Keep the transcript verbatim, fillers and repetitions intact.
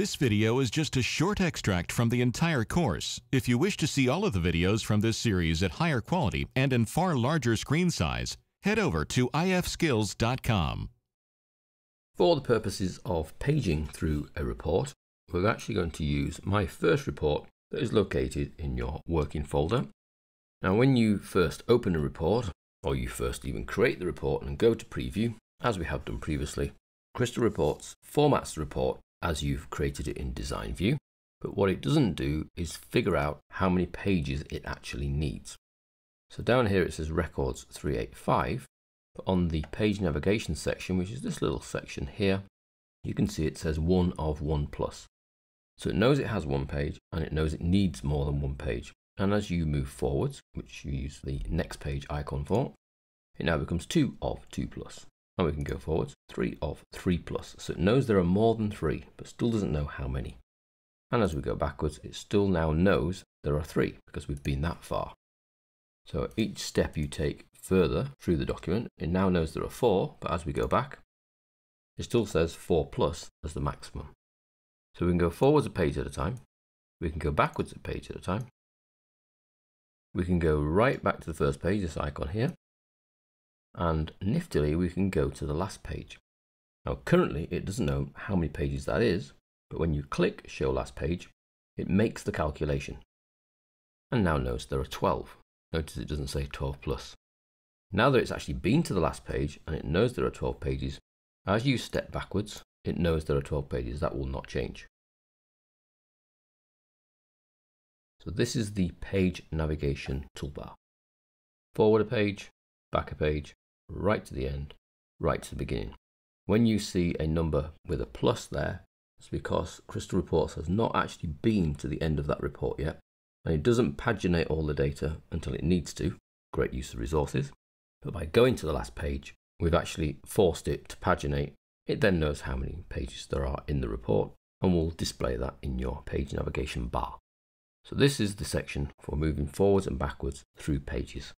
This video is just a short extract from the entire course. If you wish to see all of the videos from this series at higher quality and in far larger screen size, head over to if skills dot com. For the purposes of paging through a report, we're actually going to use my first report that is located in your working folder. Now, when you first open a report, or you first even create the report and go to preview, as we have done previously, Crystal Reports formats the report as you've created it in Design View, but what it doesn't do is figure out how many pages it actually needs. So down here it says Records three eighty-five, but on the Page Navigation section, which is this little section here, you can see it says one of one plus. So it knows it has one page, and it knows it needs more than one page. And as you move forwards, which you use the next page icon for, it now becomes two of two plus. And we can go forwards, three of three plus. So it knows there are more than three, but still doesn't know how many. And as we go backwards, it still now knows there are three, because we've been that far. So each step you take further through the document, it now knows there are four, but as we go back, it still says four plus as the maximum. So we can go forwards a page at a time, we can go backwards a page at a time, we can go right back to the first page, this icon here, and niftily we can go to the last page. Now currently it doesn't know how many pages that is, but when you click show last page, it makes the calculation and now knows there are twelve. Notice it doesn't say twelve plus. Now that it's actually been to the last page and it knows there are twelve pages, as you step backwards, it knows there are twelve pages. That will not change. So this is the page navigation toolbar. Forward a page, back a page, right to the end, right to the beginning. When you see a number with a plus there, it's because Crystal Reports has not actually been to the end of that report yet, and it doesn't paginate all the data until it needs to. Great use of resources. But by going to the last page, we've actually forced it to paginate. It then knows how many pages there are in the report and will display that in your page navigation bar. So this is the section for moving forwards and backwards through pages.